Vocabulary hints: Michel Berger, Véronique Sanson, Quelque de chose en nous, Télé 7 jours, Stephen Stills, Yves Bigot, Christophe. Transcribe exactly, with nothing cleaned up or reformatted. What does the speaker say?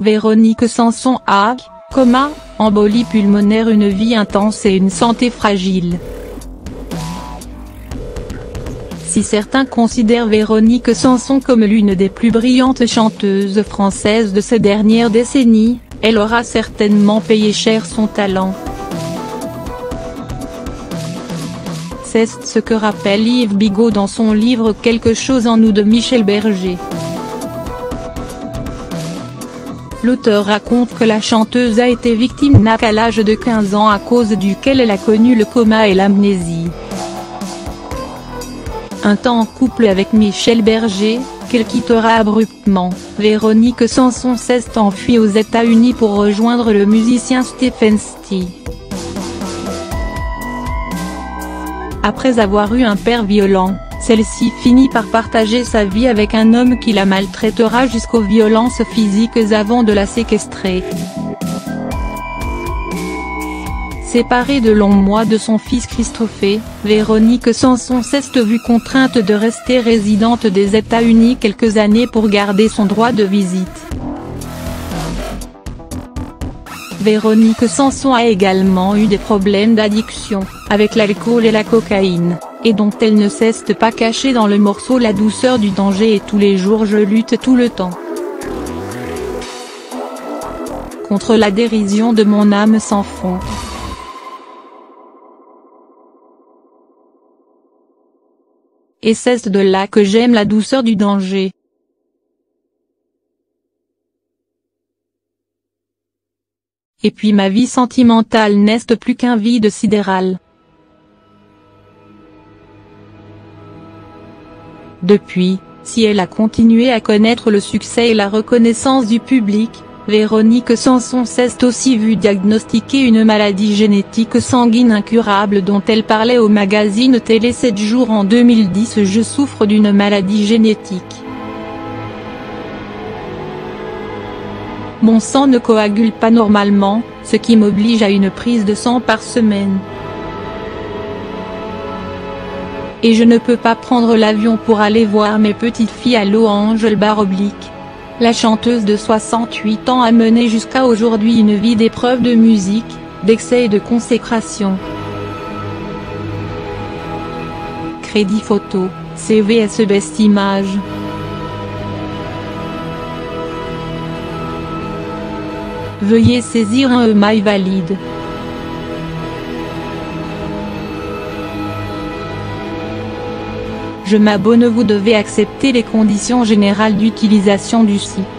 Véronique Sanson a, coma, embolie pulmonaire, une vie intense et une santé fragile. Si certains considèrent Véronique Sanson comme l'une des plus brillantes chanteuses françaises de ces dernières décennies, elle aura certainement payé cher son talent. C'est ce que rappelle Yves Bigot dans son livre Quelque chose en nous de Michel Berger. L'auteur raconte que la chanteuse a été victime d'un accident à l'âge de quinze ans à cause duquel elle a connu le coma et l'amnésie. Un temps en couple avec Michel Berger, qu'elle quittera abruptement, Véronique Sanson s'est enfuie aux États-Unis pour rejoindre le musicien Stephen Stills. Après avoir eu un père violent, celle-ci finit par partager sa vie avec un homme qui la maltraitera jusqu'aux violences physiques avant de la séquestrer. Séparée de longs mois de son fils Christophe, Véronique Sanson s'est vue contrainte de rester résidente des États-Unis quelques années pour garder son droit de visite. Véronique Sanson a également eu des problèmes d'addiction, avec l'alcool et la cocaïne, et dont elle ne cesse pas cacher dans le morceau la douceur du danger et tous les jours je lutte tout le temps. Contre la dérision de mon âme sans fond. Et c'est de là que j'aime la douceur du danger. Et puis ma vie sentimentale n'est plus qu'un vide sidéral. Depuis, si elle a continué à connaître le succès et la reconnaissance du public, Véronique Sanson s'est aussi vue diagnostiquer une maladie génétique sanguine incurable dont elle parlait au magazine Télé sept jours en deux mille dix. Je souffre d'une maladie génétique. Mon sang ne coagule pas normalement, ce qui m'oblige à une prise de sang par semaine. Et je ne peux pas prendre l'avion pour aller voir mes petites filles à Los Angeles. La chanteuse de soixante-huit ans a mené jusqu'à aujourd'hui une vie d'épreuves de musique, d'excès et de consécration. Crédit photo, C V S Best Image. Veuillez saisir un email valide. Je m'abonne. Vous devez accepter les conditions générales d'utilisation du site.